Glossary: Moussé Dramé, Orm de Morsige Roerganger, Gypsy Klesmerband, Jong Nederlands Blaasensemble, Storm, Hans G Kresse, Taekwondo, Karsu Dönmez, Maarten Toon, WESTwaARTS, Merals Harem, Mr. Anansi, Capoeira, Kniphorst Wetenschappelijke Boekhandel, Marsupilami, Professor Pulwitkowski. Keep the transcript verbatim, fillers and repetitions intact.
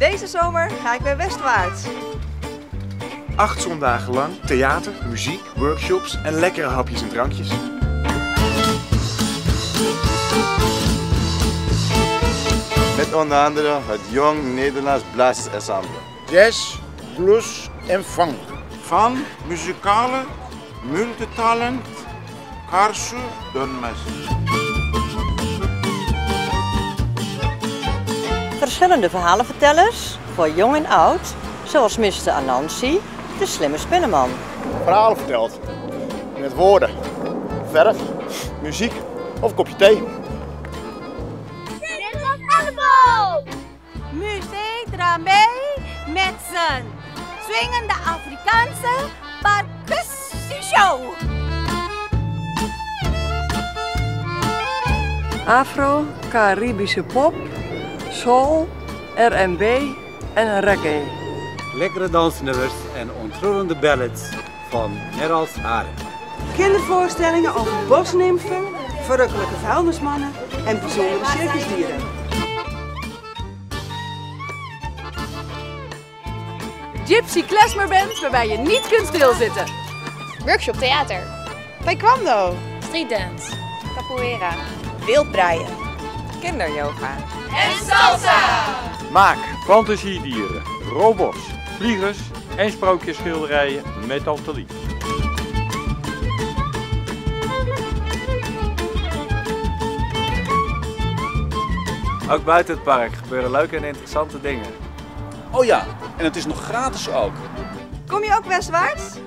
Deze zomer ga ik weer westwaarts. Acht zondagen lang theater, muziek, workshops en lekkere hapjes en drankjes. Met onder andere het Jong Nederlands Blaasensemble. Jazz, blues en funk. Van muzikale multitalent Karsu Dönmez. Verschillende verhalenvertellers voor jong en oud, zoals mister Anansi, de slimme spinnenman. Verhalen verteld met woorden, verf, muziek of kopje thee. Moussé Dramé met zijn swingende Afrikaanse percussieshow. Afro, Caribische pop, soul, R en B en reggae. Lekkere dansnummers en ontroerende ballads van Merals Harem. Kindervoorstellingen over bosnimfen, verrukkelijke vuilnismannen en bijzondere circusdieren. Gypsy Klesmerband, waarbij je niet kunt stilzitten. Workshop theater. Taekwondo. Streetdance. Capoeira. Wildbreien. Kinderyoga. En salsa! Maak fantasiedieren, robots, vliegers en sprookjesschilderijen met al te lief. Ook buiten het park gebeuren leuke en interessante dingen. Oh ja, en het is nog gratis ook. Kom je ook westwaarts?